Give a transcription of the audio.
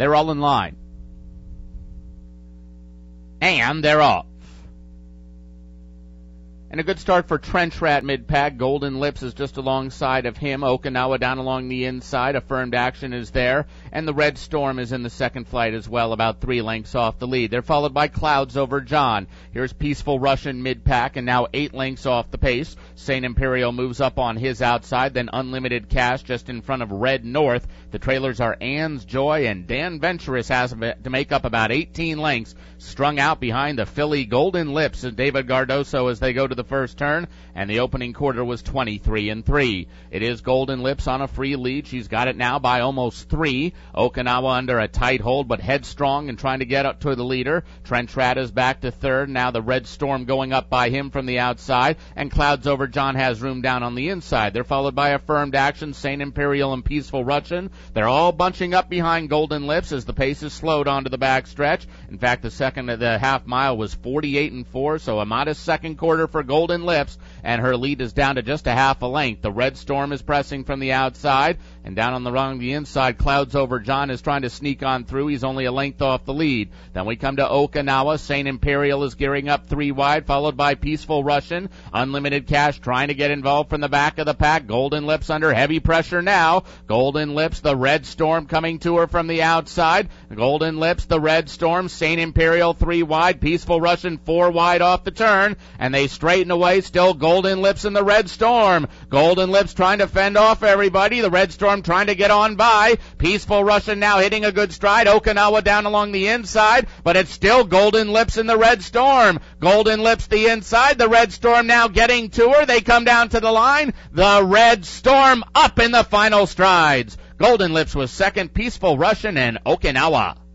They're all in line. And they're off. And a good start for Trench Rat mid-pack. Golden Lips is just alongside of him. Okinawa down along the inside. Affirmed Action is there. And the Red Storm is in the second flight as well, about 3 lengths off the lead. They're followed by Cloudsoverjohn. Here's Peaceful Russian mid-pack, and now 8 lengths off the pace. St. Imperial moves up on his outside. Then Unlimited Cash just in front of Red North. The trailers are Ann's Joy, and Danventurous has to make up about 18 lengths. Strung out behind the filly Golden Lips and David Cardoso as they go to the first turn, and the opening quarter was 23-3. It is Golden Lips on a free lead. She's got it now by almost 3. Okinawa under a tight hold, but headstrong and trying to get up to the leader. Trench Rat is back to third. Now the Red Storm going up by him from the outside, and Cloudsoverjohn has room down on the inside. They're followed by Affirmed Action, St. Imperial, and Peaceful Russian. They're all bunching up behind Golden Lips as the pace is slowed onto the back stretch. In fact, the second of the half mile was 48-4, so a modest second quarter for Golden Lips, and her lead is down to just a half a length. The Red Storm is pressing from the outside, and down on the wrong the inside, Cloudsoverjohn is trying to sneak on through. He's only a length off the lead. Then we come to Okinawa. St. Imperial is gearing up 3 wide, followed by Peaceful Russian. Unlimited Cash trying to get involved from the back of the pack. Golden Lips under heavy pressure now. Golden Lips, the Red Storm coming to her from the outside. Golden Lips, the Red Storm, St. Imperial 3 wide, Peaceful Russian 4 wide off the turn, and they straighten away. Still Golden Lips and the Red Storm. Golden Lips trying to fend off everybody. The Red Storm trying to get on by. Peaceful Russian now hitting a good stride. Okinawa down along the inside, but it's still Golden Lips and the Red Storm. Golden Lips the inside. The Red Storm now getting to her. They come down to the line. The Red Storm up in the final strides. Golden Lips was second, Peaceful Russian, and Okinawa.